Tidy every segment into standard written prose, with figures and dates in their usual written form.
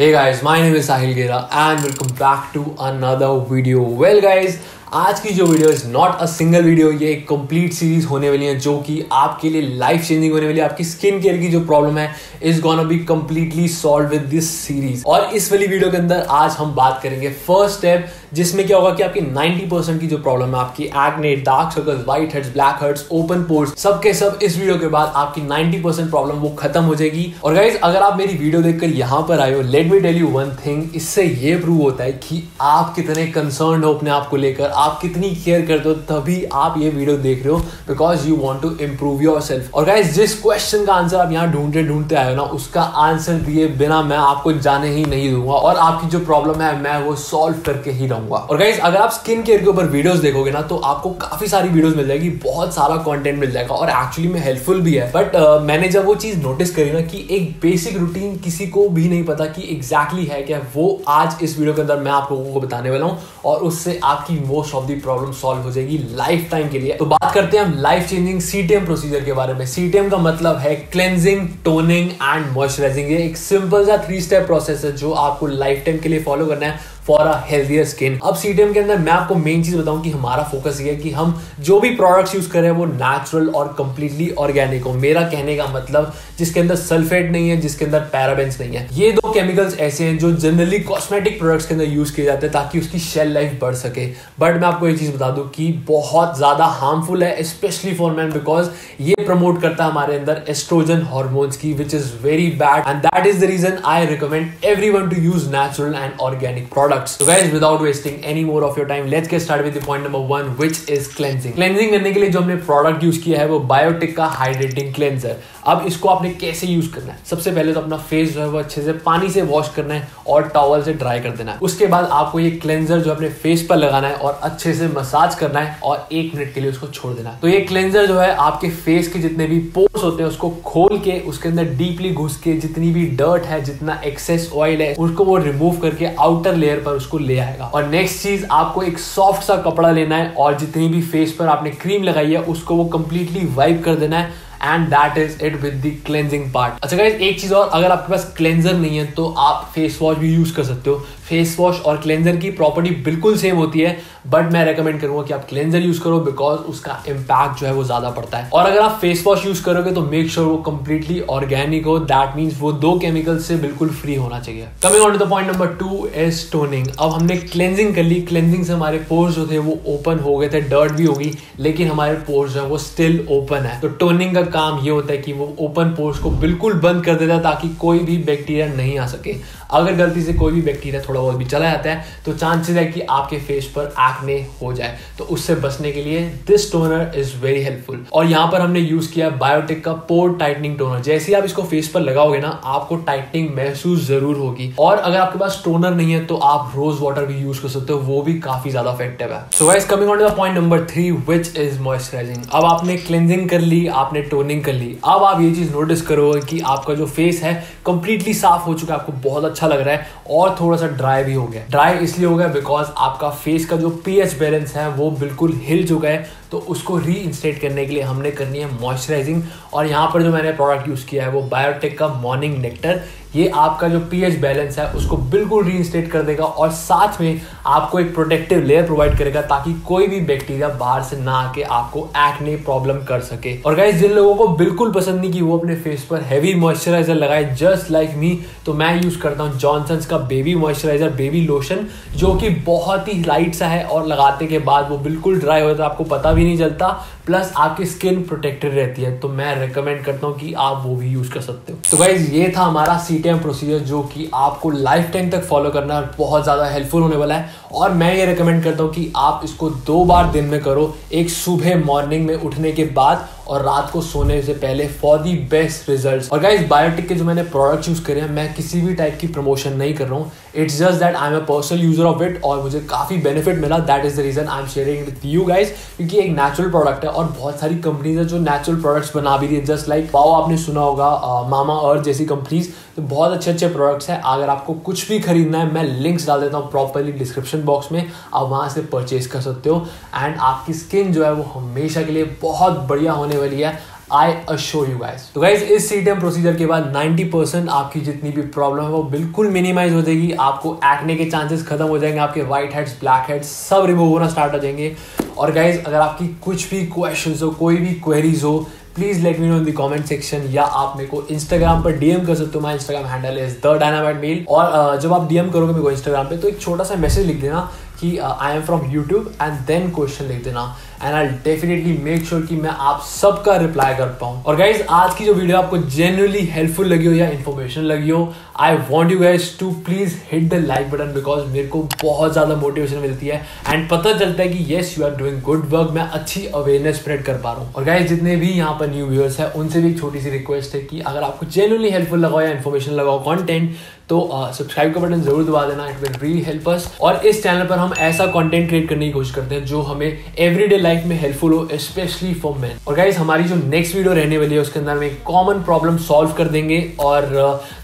Hey guys, my name is Sahil Gera and welcome back to another video. Well guys, आज की जो video is not a single video, ये एक complete series होने वाली है जो कि आपके लिए लाइफ चेंजिंग होने वाली है। आपकी स्किन केयर की जो प्रॉब्लम है is gonna be completely solve with this series. और इस वाली वीडियो के अंदर आज हम बात करेंगे फर्स्ट स्टेप, जिसमें क्या होगा कि आपकी 90% की जो प्रॉब्लम है, आपकी acne, dark circles, white heads, black heads, open pores, सब के सब इस वीडियो के बाद आपकी 90% प्रॉब्लम वो खत्म हो जाएगी। और गाइज, अगर आप मेरी वीडियो देखकर यहाँ पर आए हो, let me tell you one thing, इससे ये प्रूव होता है कि आप कितने कंसर्न हो अपने आप को लेकर, आप कितनी केयर करते हो, तभी आप ये वीडियो देख रहे हो because you want to improve yourself. और गाइस, जिस क्वेश्चन का आंसर आप यहाँ ढूंढते आए हो ना, उसका आंसर दिए बिना मैं आपको जाने ही नहीं दूंगा और आपकी जो प्रॉब्लम है मैं वो सॉल्व करके ही रहूंगा। और गाइस, अगर आप स्किन केयर के ऊपर वीडियोस देखोगे ना तो आपको काफी सारी वीडियोस मिल जाएगी, बहुत सारा कंटेंट मिल जाएगा और एक्चुअली में हेल्पफुल भी है। बट मैंने जब वो चीज नोटिस करी ना कि एक बेसिक रूटीन किसी को भी नहीं पता कि एग्जैक्टली है क्या, वो आज इस वीडियो के अंदर मैं आप लोगों को बताने वाला हूँ और उससे आपकी most of the problem solve हो जाएगी लाइफ टाइम के लिए। तो बात करते हैं हम लाइफ चेंजिंग सीटीएम प्रोसीजर के बारे में। सीटीएम का मतलब है क्लेंजिंग, टोनिंग एंड मॉइस्चराइजिंग। ये एक सिंपल सा 3 स्टेप प्रोसेस है जो आपको लाइफ टाइम के लिए फॉलो करना है फॉर अ हेल्दियर स्किन। अब सीटीएम के अंदर मैं आपको मेन चीज बताऊं कि हमारा फोकस ये है कि हम जो भी प्रोडक्ट्स यूज करें वो नेचुरल और कंप्लीटली ऑर्गेनिक हो। मेरा कहने का मतलब जिसके अंदर सल्फेट नहीं है, जिसके अंदर पैराबेंस नहीं है। ये 2 केमिकल्स ऐसे हैं जो जनरली कॉस्मेटिक प्रोडक्ट्स के अंदर यूज किए जाते हैं ताकि उसकी शेल लाइफ बढ़ सके। बट मैं आपको ये चीज बता दूं कि बहुत ज्यादा हार्मफुल है, स्पेशली फॉर मैन, बिकॉज ये प्रमोट करता है हमारे अंदर एस्ट्रोजन हॉर्मोन्स की, which is very bad and that is the reason I recommend everyone to use natural and organic product. So guys, without wasting any more of your time, let's get started with the point number 1, which is cleansing. Cleansing करने के लिए जो हमने product use किया है वो biotic का hydrating cleanser. अब इसको आपने कैसे यूज करना है, सबसे पहले तो अपना फेस जो है वो अच्छे से पानी से वॉश करना है और टॉवल से ड्राई कर देना है। उसके बाद आपको ये क्लेंजर जो अपने फेस पर लगाना है और अच्छे से मसाज करना है और 1 मिनट के लिए उसको छोड़ देना है। तो ये क्लेंजर जो है आपके फेस के जितने भी पोर्स होते हैं उसको खोल के, उसके अंदर डीपली घुस के जितनी भी डर्ट है, जितना एक्सेस ऑयल है, उसको वो रिमूव करके आउटर लेयर पर उसको ले आएगा। और नेक्स्ट चीज, आपको एक सॉफ्ट सा कपड़ा लेना है और जितनी भी फेस पर आपने क्रीम लगाई है उसको वो कंप्लीटली वाइप कर देना है and that is it with the cleansing part. अच्छा गाइज, एक चीज और, अगर आपके पास क्लेंजर नहीं है तो आप फेस वॉश भी यूज कर सकते हो। फेस वॉश और क्लेंजर की प्रॉपर्टी बिल्कुल सेम होती है, बट मैं रेकमेंड करूंगा कि आप क्लेंजर यूज करो बिकॉज उसका इम्पैक्ट जो है वो ज्यादा पड़ता है। और अगर आप फेस वॉश यूज करोगे तो मेक श्योर वो कंप्लीटली ऑर्गेनिक हो, दैट मीन्स वो 2 केमिकल से बिल्कुल फ्री होना चाहिए। Coming on to the point number 2 is toning. अब हमने क्लेंजिंग कर ली, क्लेंजिंग से हमारे पोर्स जो थे वो ओपन हो गए थे, डर्ट भी होगी, लेकिन हमारे पोर्स जो है वो स्टिल ओपन है। तो टोनिंग का काम ये होता है कि वो ओपन पोर्स को बिल्कुल बंद कर देता है ताकि कोई भी बैक्टीरिया नहीं आ सके। अगर गलती से कोई भी बैक्टीरिया थोड़ा बहुत भी चला जाता है तो चांसेस है कि आपके फेस पर एक्ने हो जाए, तो उससे बचने के लिए this toner is very helpful. और यहाँ पर हमने यूज किया बायोटिक का पोर टाइटनिंग टोनर। जैसे ही आप इसको फेस पर लगाओगे ना आपको टाइटनिंग महसूस जरूर होगी। और अगर आपके पास टोनर नहीं है तो आप रोज वाटर भी यूज कर सकते हो, वो भी काफी ज्यादा इफेक्टिव है। So guys, coming on to the point number 3 which is moisturising. अब आपने क्लेंजिंग कर ली, आपने टोनिंग कर ली, अब आप ये चीज नोटिस करोगे कि आपका जो फेस है कंप्लीटली साफ हो चुका है, आपको बहुत अच्छा लग रहा है और थोड़ा सा ड्राई भी हो गया। ड्राई इसलिए हो गया बिकॉज आपका फेस का जो पीएच बैलेंस है वो बिल्कुल हिल चुका है, तो उसको रीइंस्टेट करने के लिए हमने करनी है मॉइस्चराइजिंग। और यहाँ पर जो मैंने प्रोडक्ट यूज किया है वो बायोटिक का मॉर्निंग नेक्टर। ये आपका जो पीएच बैलेंस है उसको बिल्कुल रीइंस्टेट कर देगा और साथ में आपको एक प्रोटेक्टिव लेयर प्रोवाइड करेगा ताकि कोई भी बैक्टीरिया बाहर से ना आके आपको एक्ने प्रॉब्लम कर सके। और गाइस, जिन लोगों को बिल्कुल पसंद नहीं कि वो अपने फेस पर हैवी मॉइस्चराइजर लगाए जस्ट लाइक मी, तो मैं यूज करता हूँ जॉनसन्स का बेबी मॉइस्चराइजर, बेबी लोशन, जो कि बहुत ही लाइट सा है और लगाते के बाद वो बिल्कुल ड्राई हो जाता है, आपको पता भी नहीं चलता, प्लस आपकी स्किन प्रोटेक्टेड रहती है। तो मैं रिकमेंड करता हूँ कि आप वो भी यूज कर सकते हो। तो गाइज, ये था हमारा सीटीएम प्रोसीजर जो कि आपको लाइफ टाइम तक फॉलो करना है, बहुत ज़्यादा हेल्पफुल होने वाला है। और मैं ये रिकमेंड करता हूँ कि आप इसको 2 बार दिन में करो, एक सुबह मॉर्निंग में उठने के बाद और रात को सोने से पहले, फॉर दी बेस्ट रिजल्ट्स। और गाइज, बायोटिक के जो मैंने प्रोडक्ट्स यूज करे हैं, मैं किसी भी टाइप की प्रमोशन नहीं कर रहा हूँ, it's just that I am a personal user of it और मुझे काफ़ी बेनिफिट मिला, that is the reason I am sharing with you guys, क्योंकि एक नेचुरल प्रोडक्ट है और बहुत सारी कंपनीज है जो नेचुरल प्रोडक्ट्स बना भी रही है, जस्ट लाइक पाओ आपने सुना होगा, मामा अर्थ जैसी कंपनीज। तो बहुत अच्छे अच्छे प्रोडक्ट्स हैं। अगर आपको कुछ भी खरीदना है मैं लिंक्स डाल देता हूँ प्रॉपरली डिस्क्रिप्शन बॉक्स में, आप वहाँ से परचेज कर सकते हो एंड आपकी स्किन जो है वो हमेशा के लिए बहुत बढ़िया होने वाली है। I assure you guys. तो गाइज इस सीटम प्रोसीजर के बाद 90% आपकी जितनी भी प्रॉब्लम है वो बिल्कुल मिनिमाइज हो जाएगी। आपको एक्ने के चांसेस खत्म हो जाएंगे, आपके व्हाइट हेड्स, ब्लैक हेड्स सब रिमूव होना स्टार्ट हो जाएंगे। और गाइज अगर आपकी कुछ भी क्वेश्चंस हो, कोई भी क्वेरीज हो, please let me know in the comment section, या आप मेरे को इंस्टाग्राम पर डीएम कर सकते हो। My Instagram handle is the dynamite male. और जब आप डीएम करोगे मेरे को इंस्टाग्राम पे, तो एक छोटा सा मैसेज लिख देना कि I am from YouTube and then question लिख देना, and I definitely make sure कि मैं आप सबका रिप्लाई कर पाऊँ। और गाइज आज की जो वीडियो आपको जेन्युइनली हेल्पफुल लगी हो या इन्फॉर्मेशन लगी हो, I want you guys to please hit the like button, because मेरे को बहुत ज़्यादा मोटिवेशन मिलती है एंड पता चलता है कि yes you are doing good work, मैं अच्छी अवेयरनेस स्प्रेड कर पा रहा हूँ। और गाइज जितने भी यहाँ पर न्यू व्यूअर्स हैं उनसे भी एक छोटी सी रिक्वेस्ट है कि अगर आपको जेन्युइनली हेल्पफुल लगाओ या इन्फॉर्मेशन लगाओ कंटेंट, तो सब्सक्राइब का बटन जरूर दबा देना, it will really help us. और इस चैनल पर हम ऐसा कंटेंट क्रिएट करने की कोशिश करते हैं जो हमें एवरीडे लाइफ में हेल्पफुल हो, स्पेशली फॉर मेन। और गाइज हमारी जो नेक्स्ट वीडियो रहने वाली है उसके अंदर हम एक कॉमन प्रॉब्लम सॉल्व कर देंगे। और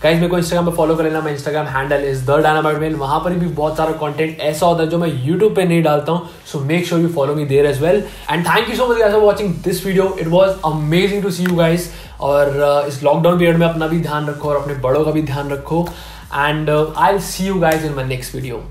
गाइज मेरे को इंस्टाग्राम पर फॉलो कर लेना, मैं Instagram handle is the dynamite male. वहाँ पर भी बहुत सारा कॉन्टेंट ऐसा होता है जो मैं यूट्यूब पर नहीं डालता हूँ, so make sure you follow me there as well. And thank you so much guys for watching this video, it was amazing to see you guys. और इस लॉकडाउन पीरियड में अपना भी ध्यान रखो और अपने बड़ों का भी ध्यान रखो, and I'll see you guys in my next video.